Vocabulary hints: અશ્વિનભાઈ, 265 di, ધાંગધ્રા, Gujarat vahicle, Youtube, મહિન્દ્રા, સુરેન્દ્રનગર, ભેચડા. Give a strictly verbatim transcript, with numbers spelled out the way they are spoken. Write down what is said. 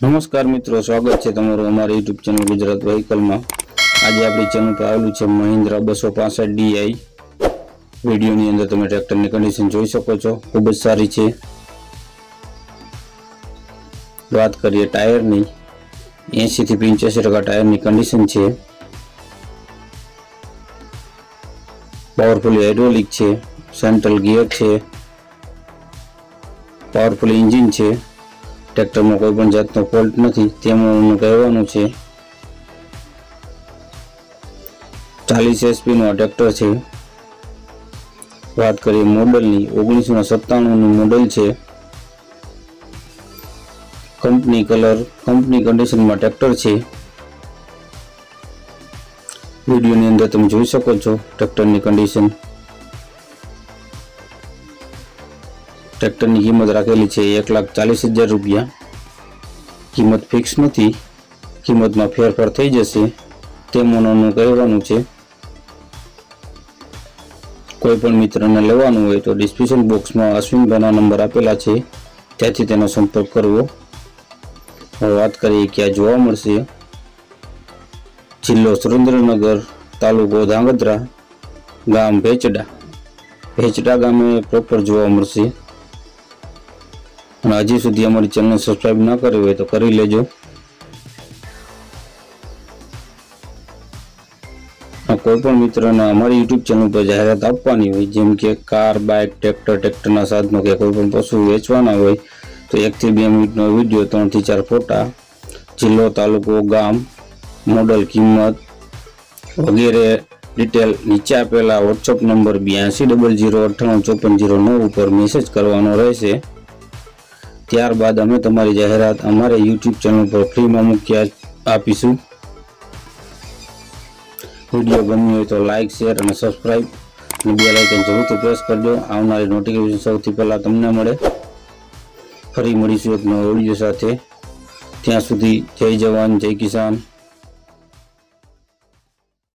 નમસ્કાર મિત્રો, સ્વાગત છે તમારું અમારી યુટ્યુબ ચેનલ ગુજરાત વ્હીકલમાં. આજે આપણી ચેનલ પર આવેલું છે મહિન્દ્રા બસો પાંસઠ ડીઆઈ. વિડીયોની અંદર તમે ટ્રેક્ટરની કન્ડિશન જોઈ શકો છો, ખૂબ જ સારી છે. વાત કરીએ ટાયરની, એંશી થી પંચ્યાસી ટકા ટાયરની કન્ડિશન છે. પાવરફુલ હાઇડ્રોલિક છે, સેન્ટ્રલ ગિયર છે, પાવરફુલ એન્જિન છે. ટ્રેક્ટરમાં કોઈ પણ જાતનો ફોલ્ટ નથી તેવું કહેવાનું છે. ચાલીસ એસપીનો ટ્રેક્ટર છે. વાત કરીએ મોડલની, ઓગણીસો સત્તાણુંનું મોડલ છે. કંપની કલર, કંપની કન્ડિશનમાં ટ્રેક્ટર છે. વિડીયોની અંદર તમે જોઈ શકો છો ટ્રેક્ટરની કન્ડિશન. ટ્રેક્ટરની કિંમત રાખેલી છે એક લાખ ચાલીસ હજાર રૂપિયા. કિંમત ફિક્સ નથી, કિંમતમાં ફેરફાર થઈ જશે તે મનોનું કહેવાનું છે. કોઈ પણ મિત્રને લેવાનું હોય તો ડિસ્ક્રિપ્શન બોક્સમાં અશ્વિનભાઈના નંબર આપેલા છે, ત્યાંથી તેનો સંપર્ક કરવો. હવે વાત કરીએ ક્યાં જોવા મળશે. જિલ્લો સુરેન્દ્રનગર, તાલુકો ધાંગધ્રા, ગામ ભેચડા. ભેચડા ગામે પ્રોપર જોવા મળશે. અને હજી સુધી અમારી ચેનલ સબસ્ક્રાઈબ ના કરી હોય તો કરી લેજો. કોઈ પણ મિત્રોને અમારી યુટ્યુબ ચેનલ પર જાહેરાત આપવાની હોય, જેમ કે કાર, બાઇક, ટ્રેક્ટર, ટ્રેક્ટરના સાધનો કે કોઈ પણ પશુ વેચવાના હોય તો એકથી બે મિનિટનો વિડીયો, ત્રણથી ચાર ફોટા, જિલ્લો, તાલુકો, ગામ, મોડલ, કિંમત વગેરે ડિટેલ નીચે આપેલા વોટ્સઅપ નંબર બ્યાસી ડબલ ઝીરો અઠ્ઠાણું ચોપન ઝીરો નવ ઉપર મેસેજ કરવાનો રહેશે. ત્યારબાદ અમે તમારી જાહેરાત અમારે યુટ્યુબ ચેનલ પર ફ્રીમાં મૂકી આપીશું. વિડીયો ગમ્યો હોય તો લાઇક, શેર અને સબસ્ક્રાઈબ અને બેલ આઇકન જરૂરથી પ્રેસ કરજો. આવનારી નોટિફિકેશન સૌથી પહેલાં તમને મળે. ફરી મળીશું એક નવા વિડીયો સાથે. ત્યાં સુધી જય જવાન, જય કિસાન.